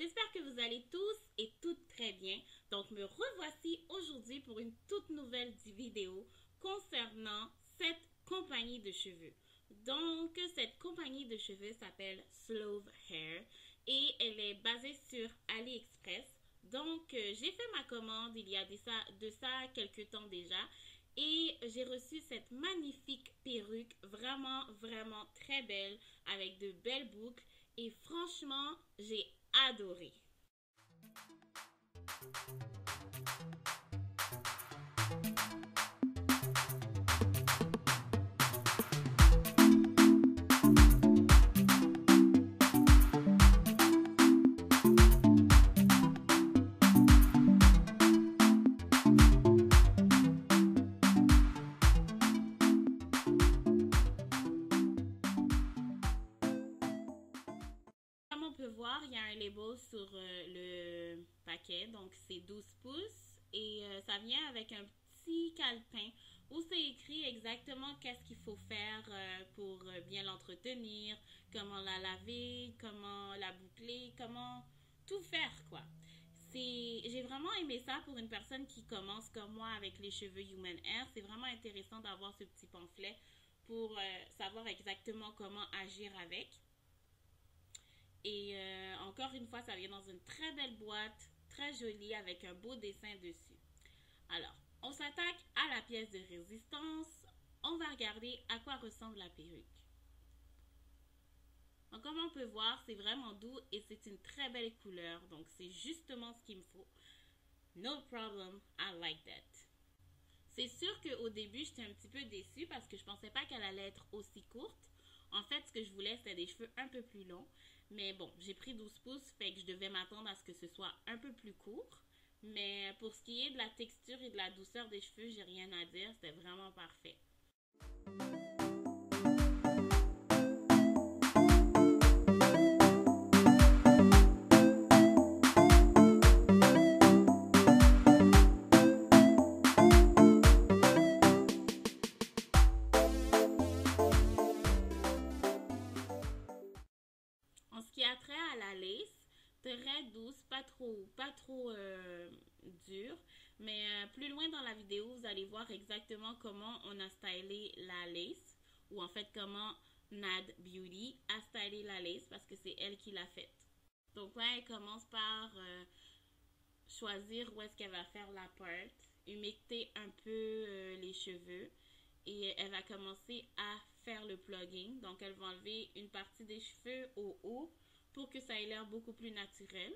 j'espère que vous allez tous et toutes très bien. Donc, me revoici aujourd'hui pour une toute nouvelle vidéo concernant cette compagnie de cheveux. Donc, cette compagnie de cheveux s'appelle Slove Hair et elle est basée sur AliExpress. Donc, j'ai fait ma commande il y a de ça quelques temps déjà et j'ai reçu cette magnifique perruque vraiment, vraiment très belle avec de belles boucles et franchement, j'ai adoré. Voir, il y a un label sur le paquet, donc c'est 12 pouces et ça vient avec un petit calepin où c'est écrit exactement qu'est-ce qu'il faut faire pour bien l'entretenir, comment la laver, comment la boucler, comment tout faire quoi. J'ai vraiment aimé ça pour une personne qui commence comme moi avec les cheveux Human Air. C'est vraiment intéressant d'avoir ce petit pamphlet pour savoir exactement comment agir avec. Et encore une fois, ça vient dans une très belle boîte, très jolie, avec un beau dessin dessus. Alors, on s'attaque à la pièce de résistance. On va regarder à quoi ressemble la perruque. Donc, comme on peut voir, c'est vraiment doux et c'est une très belle couleur. Donc, c'est justement ce qu'il me faut. No problem, I like that. C'est sûr qu'au début, j'étais un petit peu déçue parce que je ne pensais pas qu'elle allait être aussi courte. En fait, ce que je voulais, c'était des cheveux un peu plus longs. Mais bon, j'ai pris 12 pouces, fait que je devais m'attendre à ce que ce soit un peu plus court. Mais pour ce qui est de la texture et de la douceur des cheveux, j'ai rien à dire, c'était vraiment parfait. Très douce, pas trop dure, mais plus loin dans la vidéo, vous allez voir exactement comment on a stylé la lace, ou en fait comment NAD Beauty a stylé la lace, parce que c'est elle qui l'a faite. Donc là, elle commence par choisir où est-ce qu'elle va faire la part, humecter un peu les cheveux, et elle va commencer à faire le plugging. Donc elle va enlever une partie des cheveux au haut, pour que ça ait l'air beaucoup plus naturel.